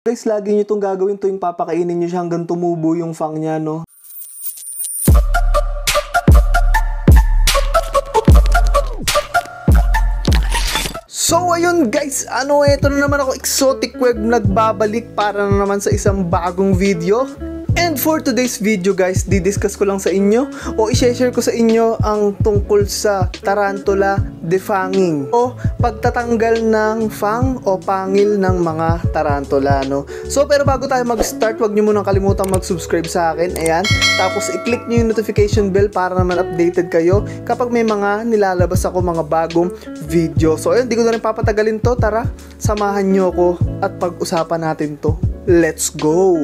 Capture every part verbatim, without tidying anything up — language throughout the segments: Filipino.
Guys, lagi nyo itong gagawin tuwing papakainin nyo siya hanggang tumubo yung fang niya, no? So ayun guys, ano eto na naman ako, Exotic Web, nagbabalik para na naman sa isang bagong video. And for today's video guys, didiscuss ko lang sa inyo o i-share ko sa inyo ang tungkol sa tarantula defanging o pagtatanggal ng fang o pangil ng mga tarantula, no? So pero bago tayo mag-start, wag nyo munang kalimutan mag-subscribe sa akin, ayan. Tapos i-click nyo yung notification bell para naman updated kayo kapag may mga nilalabas ako mga bagong video. So ayun, di ko na rin papatagalin to, tara samahan nyo ko at pag-usapan natin to. Let's go!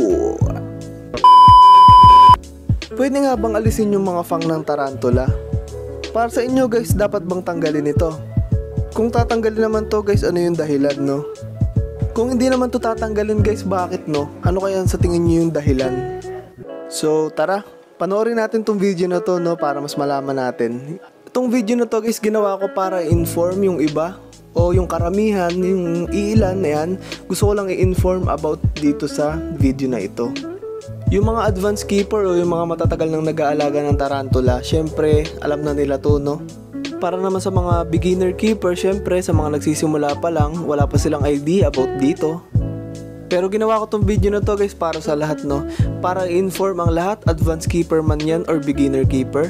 Pwede nga bang alisin yung mga fang ng tarantula? Para sa inyo guys, dapat bang tanggalin ito? Kung tatanggalin naman to guys, ano yung dahilan, no? Kung hindi naman to tatanggalin guys, bakit, no? Ano kaya sa tingin nyo yung dahilan? So tara, panoorin natin tong video na to, no? Para mas malaman natin. Itong video na to guys, ginawa ko para inform yung iba o yung karamihan, yung iilan na yan. Gusto ko lang i-inform about dito sa video na ito. Yung mga advanced keeper o yung mga matatagal nang nag-aalaga ng tarantula, syempre alam na nila to, no? Para naman sa mga beginner keeper, syempre sa mga nagsisimula pa lang, wala pa silang idea about dito. Pero ginawa ko tong video na to guys para sa lahat, no? Para i-inform ang lahat, advanced keeper man yan or beginner keeper.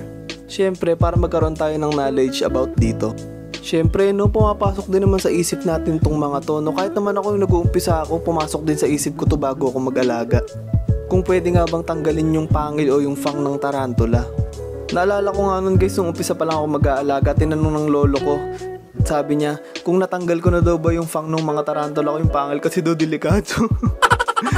Syempre para magkaroon tayo ng knowledge about dito. Siyempre, no, pumapasok din naman sa isip natin tong mga to, no? Kahit naman ako yung nag-uumpisa ako, pumasok din sa isip ko to bago ako mag-alaga. Kung pwede nga bang tanggalin yung pangil o yung fang ng tarantula. Naalala ko nga nun guys, nung umpisa pa lang ako mag-aalaga, tinanong ng lolo ko. Sabi niya, kung natanggal ko na daw ba yung fang ng mga tarantula ko, yung pangil kasi daw delikado.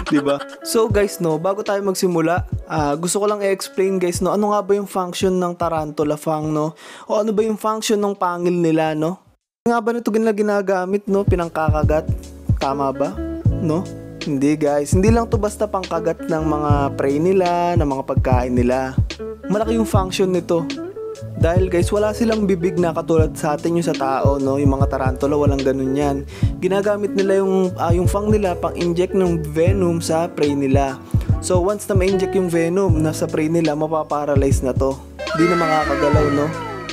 Diba? So guys, no, bago tayo magsimula, uh, gusto ko lang i-explain guys, no, ano nga ba yung function ng tarantula fang, no? O ano ba yung function ng pangil nila, no? Nga ba nito ginagamit, no? Pinangkakagat? Tama ba? No? Hindi guys, hindi lang to basta pangkagat ng mga prey nila, ng mga pagkain nila. Malaki yung function nito. Dahil guys, wala silang bibig na katulad sa atin yung sa tao, no? Yung mga tarantula, walang ganun yan. Ginagamit nila yung, uh, yung fang nila pang-inject ng venom sa prey nila. So once na ma-inject yung venom na sa prey nila, mapaparalyze na to. Hindi na makakagalaw, no?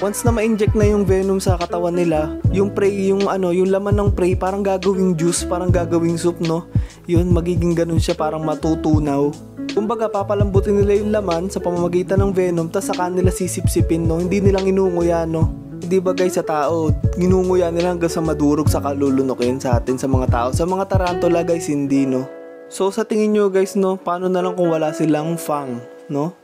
Once na ma-inject na yung venom sa katawan nila, yung prey, yung ano, yung laman ng prey, parang gagawing juice, parang gagawing soup, no? Yun, magiging ganun siya, parang matutunaw. Kumbaga, papalambutin nila yung laman sa pamamagitan ng venom, tas saka nila sisipsipin, no? Hindi nilang inunguya, no? Hindi ba guys, sa tao, inunguya nila hanggang sa madurog, saka lulunukin sa atin, sa mga tao. Sa mga tarantula guys, hindi, no? So sa tingin nyo guys, no, paano na lang kung wala silang fang, no?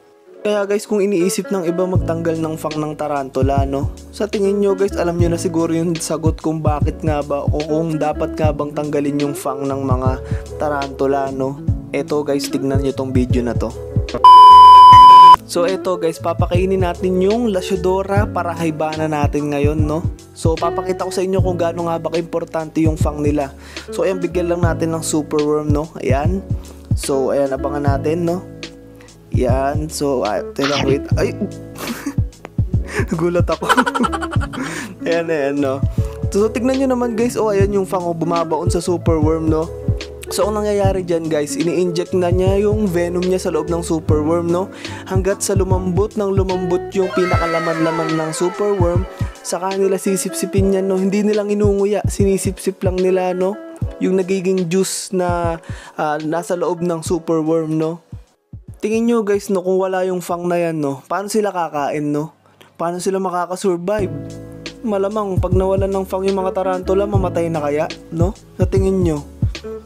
Kaya guys, kung iniisip ng iba magtanggal ng fang ng tarantula, no? Sa tingin nyo guys, alam nyo na siguro yung sagot kung bakit nga ba o kung dapat nga bang tanggalin yung fang ng mga tarantula, no? Eto guys, tignan nyo tong video na to. So eto guys, papakainin natin yung Lasiodora parahybana natin ngayon, no? So papakita ko sa inyo kung gaano nga ba importante yung fang nila. So ayan, bigyan lang natin ng superworm, no? Ayan. So ayan, abangan natin, no? Yan, so, uh, teka, wait, ay, gulat ako. Ayan, ayan, no. So, so, tignan nyo naman guys, oh, ayan yung fang, oh, bumabaon sa superworm, no. So, ang nangyayari dyan guys, ini-inject na niya yung venom niya sa loob ng superworm, no. Hanggat sa lumambot ng lumambot yung pinakalaman-laman ng superworm, saka nila sisipsipin yan, no. Hindi nilang inunguya, sinisipsip lang nila, no, yung nagiging juice na uh, nasa loob ng superworm, no. Tingin nyo guys, no, kung wala yung fang na yan, no, paano sila kakain, no? Paano sila makakasurvive? Malamang pag nawalan ng fang yung mga tarantula, mamatay na kaya, no? Sa tingin nyo,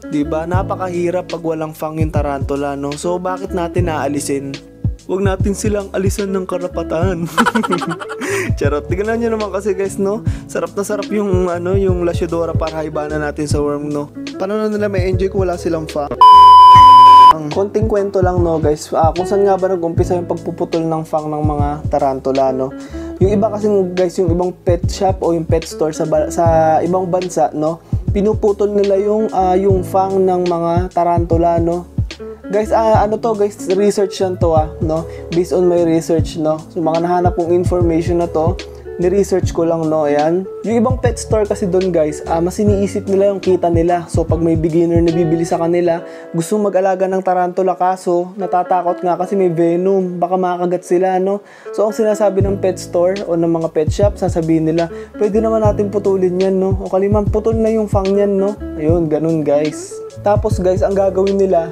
diba? Napakahirap pag walang fang yung tarantula, no? So bakit natin naalisin? Huwag natin silang alisan ng karapatan. Charot, tignan nyo naman kasi guys, no? Sarap na sarap yung, ano, yung Lasiodora parahybana natin sa worm, no? Paano na nila may enjoy kung wala silang fang? Konting kwento lang, no guys, ah, kung saan nga ba nag-umpisa yung pagpuputol ng fang ng mga tarantula, no? Yung iba kasi guys, yung ibang pet shop o yung pet store sa, sa ibang bansa, no, pinuputol nila yung, uh, yung fang ng mga tarantula, no? Guys, ah, ano to guys, research yan to, ah, no? Based on my research, no? So mga nahanap kong information na to, Ni-research ko lang, no, ayan. Yung ibang pet store kasi doon, guys, ah, mas iniisip nila yung kita nila. So, pag may beginner na bibili sa kanila, gusto mag-alaga ng tarantula, kaso natatakot nga kasi may venom. Baka makakagat sila, no? So, ang sinasabi ng pet store o ng mga pet shop, sasabihin nila, pwede naman natin putulin yan, no? O kalimang putol na yung fang yan, no? Ayun, ganun, guys. Tapos, guys, ang gagawin nila,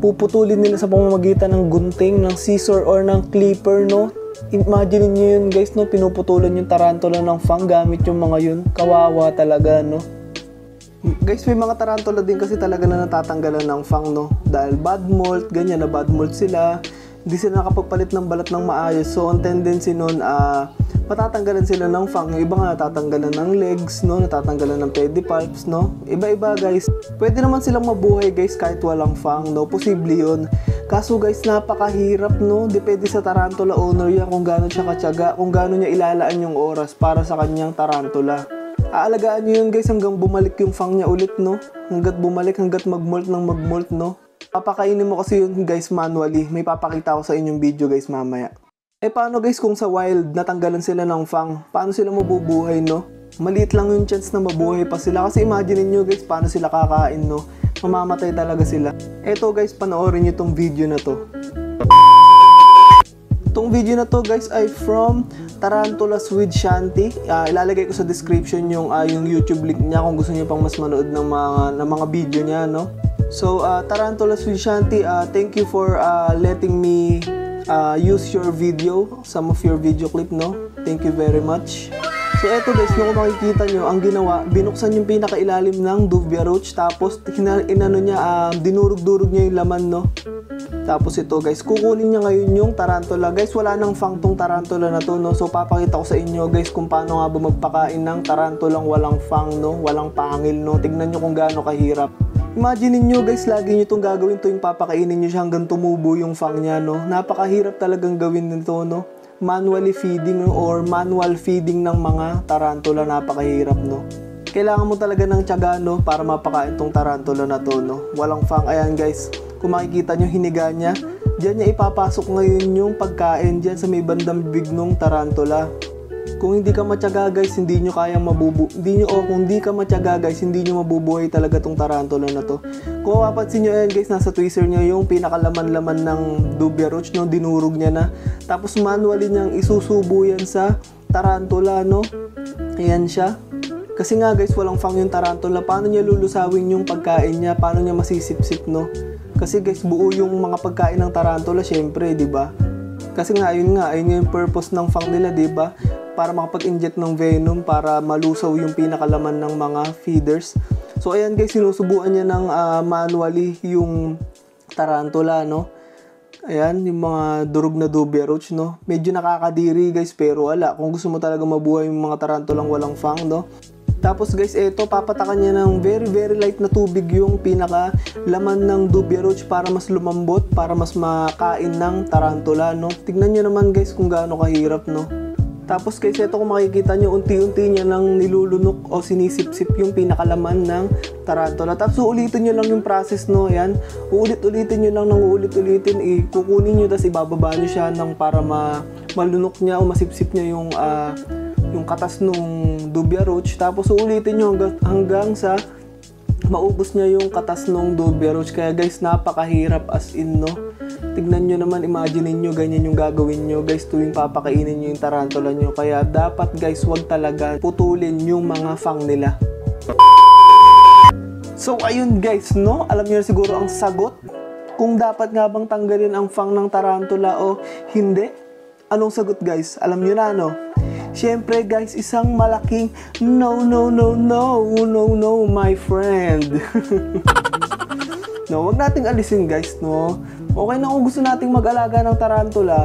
puputulin nila sa pamamagitan ng gunting, ng scissor, or ng clipper, no? Imagine nyo yun, guys, no? Pinuputulan yung tarantula ng fang gamit yung mga yun. Kawawa talaga, no? Guys, may mga tarantula din kasi talaga na natatanggalan ng fang, no? Dahil bad molt, ganyan na bad molt sila. Hindi sila nakapagpalit ng balat ng maayos. So, ang tendency nun, ah, uh, matatanggalan sila ng fang. Yung iba nga natatanggalan ng legs, no? Natatanggalan ng pedipalps, no? Iba-iba, guys. Pwede naman silang mabuhay, guys, kahit walang fang, no? Posible yun. Kaso, guys, napakahirap, no? Depende sa tarantula owner yan kung gaano siya katyaga, kung gaano niya ilalaan yung oras para sa kanyang tarantula. Aalagaan nyo yun, guys, hanggang bumalik yung fang niya ulit, no? Hanggat bumalik, hanggat magmolt ng magmolt, no? Papakainin mo kasi yun, guys, manually. May papakita ko sa inyong video, guys, mamaya. Eh paano, guys, kung sa wild natanggalan sila ng fang? Paano sila mabubuhay, no? Maliit lang yung chance na mabuhay pa sila. Kasi imagine nyo, guys, paano sila kakain, no? Mamamatay talaga sila. Eto, guys, panoorin nyo tong video na to. Itong video na to, guys, ay from Tarantulas with Shanti. Uh, ilalagay ko sa description yung, uh, yung YouTube link niya kung gusto niyo pang mas manood ng mga, ng mga video niya, no? So, uh, Tarantulas with Shanti, uh, thank you for uh, letting me Uh, use your video, some of your video clip, no? Thank you very much. So eto, guys, yung makikita nyo, ang ginawa, binuksan yung pinakailalim ng duvia roach, tapos inano niya, uh, dinurog-durog niya yung laman, no? Tapos ito, guys, kukunin niya ngayon yung tarantula. Guys, wala nang fang tong tarantula na to, no? So papakita ko sa inyo, guys, kung paano nga ba magpakain ng tarantulang walang fang, no? Walang pangil, no? Tignan nyo kung gaano kahirap. Imagine niyo, guys, lagi niyo itong gagawin, tuwing papakainin niyo siya hanggang tumubo yung fang niya, no? Napakahirap talagang gawin nito, no? Manually feeding, no? Or manual feeding ng mga tarantula, napakahirap, no? Kailangan mo talaga ng tiyaga, no? Para mapakain tong tarantula na to, no? Walang fang. Ayan, guys, kung makikita niyo hiniga niya, diyan niya ipapasok ngayon yung pagkain diyan sa may bandang bibig ng tarantula. Kung hindi ka matyaga, guys, hindi nyo kayang mabubu... Hindi nyo, oh, kung hindi ka matyaga, guys, hindi nyo mabubuhay talaga tong tarantula na to. Kung mapapansin nyo, ayan, guys, nasa tweezer niya yung pinakalaman-laman ng duvia roach, no? Dinurog niya na. Tapos manually niyang isusubo yan sa tarantula, no? Ayan siya. Kasi nga, guys, walang fang yung tarantula. Paano niya lulusawin yung pagkain niya? Paano niya masisipsip, no? Kasi, guys, buo yung mga pagkain ng tarantula, syempre, di ba? Kasi nga, ayun nga, ayun yung purpose ng fang nila, di ba? Para makapag-inject ng venom, para malusaw yung pinakalaman ng mga feeders. So, ayan, guys, sinusubuan niya ng uh, manually yung tarantula, no? Ayan, yung mga durog na duvia roach, no? Medyo nakakadiri, guys, pero wala. Kung gusto mo talaga mabuhay yung mga tarantulang walang fang, no? Tapos, guys, eto, papatakan niya ng very, very light na tubig yung pinakalaman ng duvia roach para mas lumambot, para mas makain ng tarantula, no? Tignan niyo naman, guys, kung gaano kahirap, no? Tapos, guys, ito kung makikita nyo, unti-unti niya nang nilulunok o sinisip-sip yung pinakalaman ng tarantula. Tapos, uulitin nyo lang yung process, no? Ayan. Uulit-ulitin nyo lang nang uulit-ulitin. Eh, kukunin nyo, tapos ibababa nyo siya nang para ma malunok niya o masipsip niya yung, uh, yung katas nung duvia roach. Tapos, uulitin nyo hanggang, hanggang sa maubos niya yung katas nung duvia roach. Kaya, guys, napakahirap as in, no? Tignan nyo naman, imagine nyo, ganyan yung gagawin nyo, guys, tuwing papakainin nyo yung tarantula nyo. Kaya dapat, guys, wag talaga putulin yung mga fang nila. So, ayun, guys, no? Alam nyo na siguro ang sagot kung dapat nga bang tanggalin ang fang ng tarantula o hindi. Anong sagot, guys? Alam nyo na, no? Siyempre, guys, isang malaking no, no, no, no, no, no, my friend. No, wag nating alisin, guys, no? Okay na kung gusto nating mag-alaga ng tarantula,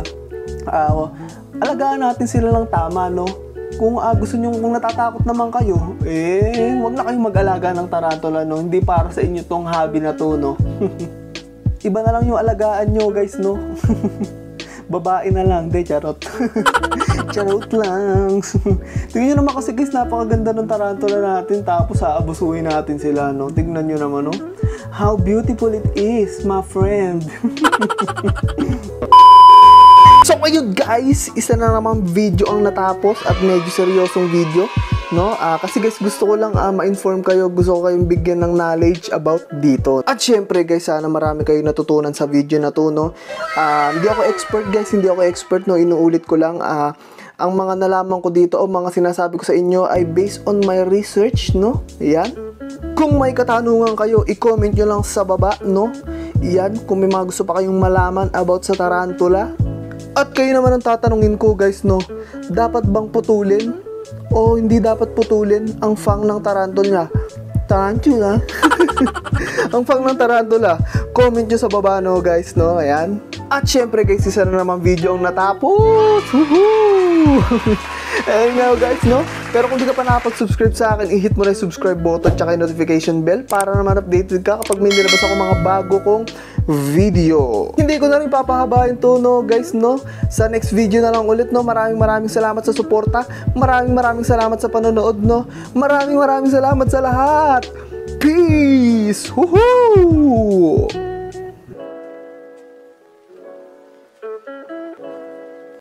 uh, alagaan natin sila ng tama, no? Kung uh, gusto nyo, kung natatakot naman kayo, eh, wag na kayong mag-alaga ng tarantula, no? Hindi para sa inyo tong hobby na to, no? Iba na lang yung alagaan nyo, guys, no? Babae na lang, de, charot. Charot lang. Tingnan nyo naman kasi, guys, napakaganda ng tarantula natin, tapos aabusuhin natin sila, no? Tingnan nyo naman, no? How beautiful it is, my friend. So, ayun guys, isa na namang video ang natapos at medyo seryosong video, no? Uh, kasi guys, gusto ko lang uh, ma-inform kayo, gusto ko kayong bigyan ng knowledge about dito. At syempre guys, sana marami kayo natutunan sa video na to, no? Uh, hindi ako expert guys, hindi ako expert, no? Inuulit ko lang, ah, uh, ang mga nalaman ko dito o mga sinasabi ko sa inyo ay based on my research, no? Yan. Kung may katanungan kayo, i-comment nyo lang sa baba, no? Yan. Kung may mga gusto pa kayong malaman about sa tarantula. At kayo naman ang tatanungin ko, guys, no? Dapat bang putulin o hindi dapat putulin ang fang ng tarantula? Tarantula? Ang fang ng tarantula. Comment nyo sa baba, no, guys, no? Ayan. At syempre guys, isa na naman video ang natapos. Woohoo! Ayun nga guys, no? Pero kung di ka pa nakapag-subscribe sa akin, i-hit mo na yung subscribe button tsaka yung notification bell para naman updated ka kapag may nilabas ako mga bago kong video. Hindi ko na rin papahabain to, no guys, no? Sa next video na lang ulit, no? Maraming maraming salamat sa suporta. Maraming maraming salamat sa panonood, no? Maraming maraming salamat sa lahat. Peace! Woohoo!